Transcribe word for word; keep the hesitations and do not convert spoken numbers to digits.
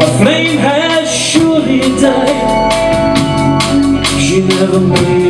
A flame has surely died. She never made